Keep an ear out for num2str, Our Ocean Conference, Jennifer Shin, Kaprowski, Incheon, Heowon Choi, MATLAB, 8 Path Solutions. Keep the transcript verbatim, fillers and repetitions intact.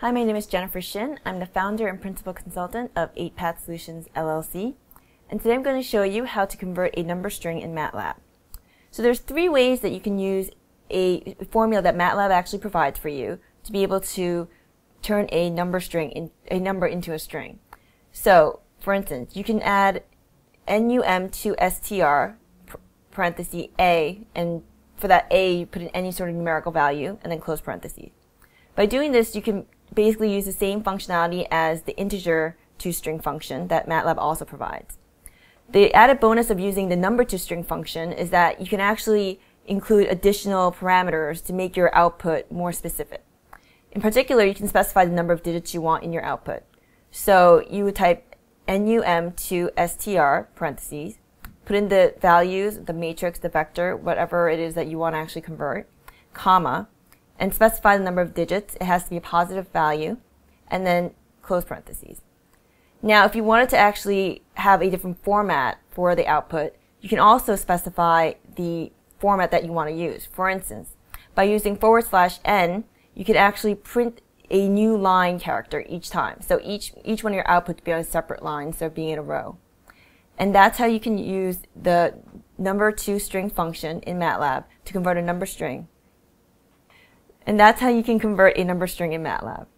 Hi, my name is Jennifer Shin. I'm the founder and principal consultant of eight path solutions, L L C. And today I'm going to show you how to convert a number string in MATLAB. So there's three ways that you can use a formula that MATLAB actually provides for you to be able to turn a number string in, a number into a string. So, for instance, you can add num two str parenthesis a, and for that a you put in any sort of numerical value and then close parentheses. By doing this, you can basically use the same functionality as the integer toString function that MATLAB also provides. The added bonus of using the number toString function is that you can actually include additional parameters to make your output more specific. In particular, you can specify the number of digits you want in your output. So you would type num two str parentheses, put in the values, the matrix, the vector, whatever it is that you want to actually convert, comma, and specify the number of digits. It has to be a positive value, and then close parentheses. Now, if you wanted to actually have a different format for the output, you can also specify the format that you want to use. For instance, by using forward slash n, you could actually print a new line character each time. So each, each one of your output to be on a separate line, so being in a row. And that's how you can use the number two string function in MATLAB to convert a number string. And that's how you can convert a number string in MATLAB.